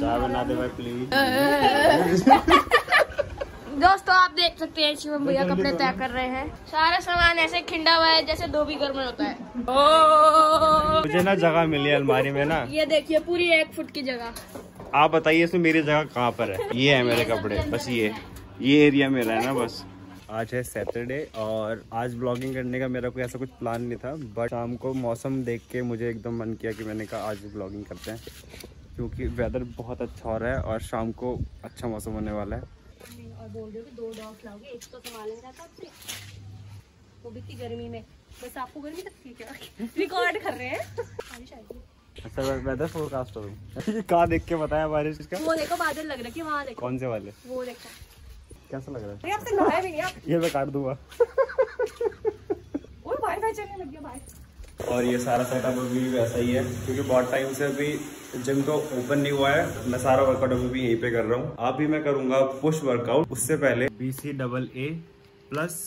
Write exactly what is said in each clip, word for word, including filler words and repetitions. चाय बना दे भाई प्लीज। दोस्तों आप देख सकते हैं शिवम भैया कपड़े तय कर रहे हैं। सारा सामान ऐसे खिंडा हुआ है जैसे धोबी घर में होता है। ओ मुझे ना जगह मिली अलमारी में ना, ये देखिए पूरी एक फुट की जगह। आप बताइए इसमें मेरी जगह कहाँ पर है। ये है मेरे कपड़े, बस ये ये एरिया मेरा है ना बस। आज है सैटरडे और आज ब्लॉगिंग करने का मेरा कोई ऐसा कुछ प्लान नहीं था, बट शाम को मौसम देख के मुझे एकदम मन किया कि मैंने कहा आज ब्लॉगिंग करते हैं, क्योंकि वेदर बहुत अच्छा हो रहा है और शाम को अच्छा मौसम होने वाला है। और बोल रहे हो कि दो डॉग लाओगे, एक तो संभालने जाता आपने, वो भी इतनी गर्मी में। बस आपको गर्मी लगती है क्या? रिकॉर्ड कर रहे हैं। अच्छा वेदर फोरकास्ट हो गई, कहाँ देख के बताया बारिश का? वो देखो बादल लग रहा है कि वहाँ देखो। कौन से वाले? वो देखो कैसा लग रहा है। आपसे नहाया भी नहीं आप? ये मैं काट दूंगा। और भाई भाई चलने लग गया भाई। और ये सारा सेटअप अभी वैसा ही है क्योंकि बहुत टाइम से अभी जिम तो ओपन नहीं हुआ है। मैं सारा वर्कआउट अभी भी यहीं पे कर रहा हूँ। आप भी मैं करूँगा पुश वर्कआउट। उससे पहले B C double A plus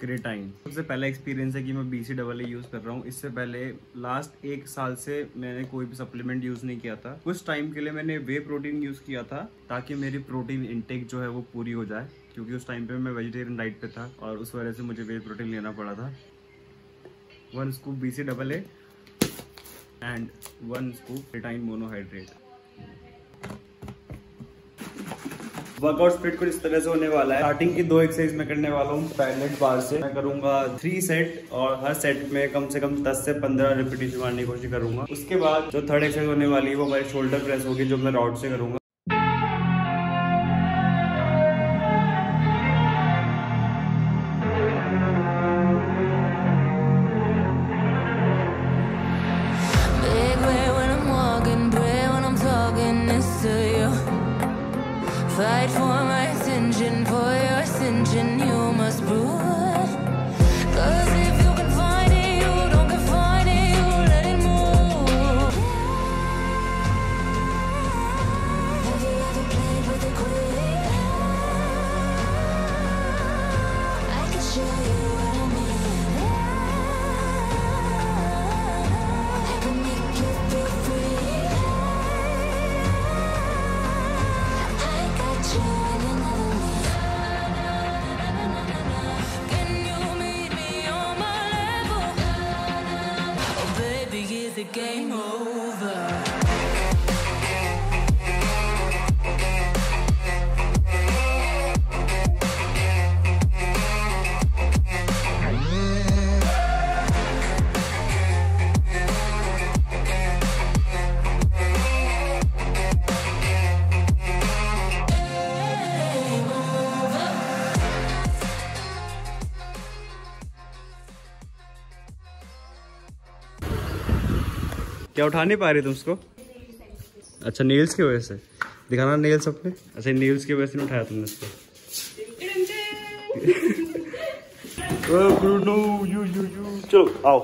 creatine, सबसे पहला एक्सपीरियंस है कि मैं B C double A use कर रहा हूँ। इससे पहले लास्ट एक साल से मैंने कोई भी सप्लीमेंट यूज़ नहीं किया था। कुछ टाइम के लिए मैंने वे प्रोटीन यूज़ किया था ताकि मेरी प्रोटीन इनटेक जो है वो पूरी हो जाए, क्योंकि उस टाइम पर मैं वेजिटेरियन डाइट पर था और उस वजह से मुझे वे प्रोटीन लेना पड़ा था। One scoop B C double A and one scoop creatine monohydrate. Workout split कुछ इस तरह से होने वाला है। स्टार्टिंग की दो एक्सरसाइज मैं करने वाला हूँ पैलेट बार से। मैं करूँगा थ्री सेट और हर सेट में कम से कम दस से पंद्रह रिपीटेशन मारने की कोशिश करूँगा। उसके बाद जो थर्ड एक्सरसाइज होने वाली है वो हमारी शोल्डर प्रेस होगी, जो मैं रॉड से करूँगा। Fight for my attention, for your attention, you must prove it. 'Cause if you can find it, you don't can find it, you let it move. Have you ever played with a queen? I can show you what I mean. I can make you feel free. The game over. क्या उठा नहीं पा रही तुम उसको? अच्छा nails की वजह से दिखाना, नेल्स अपने। अच्छा नेल्स की वजह से नहीं उठाया तुमने उसको। चलो आओ।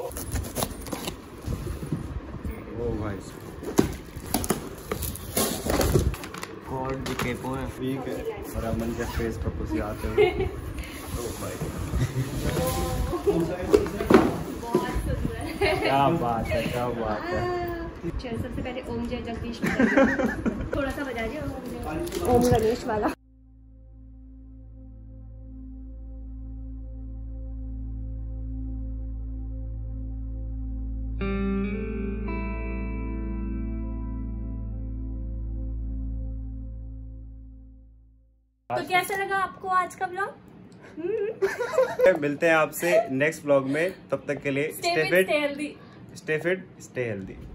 ओ भाई ठीक है। और अमन के फेस पर कुछ आते हैं। ओ भाई क्या बात है, क्या बात है। चल सबसे पहले ओम जय जगदीश थोड़ा सा बजा दीजिए ओम गणेश वाला। तो कैसा लगा आपको आज का ब्लॉग? मिलते हैं आपसे नेक्स्ट ब्लॉग में, तब तक के लिए स्टे फिट स्टे हेल्दी।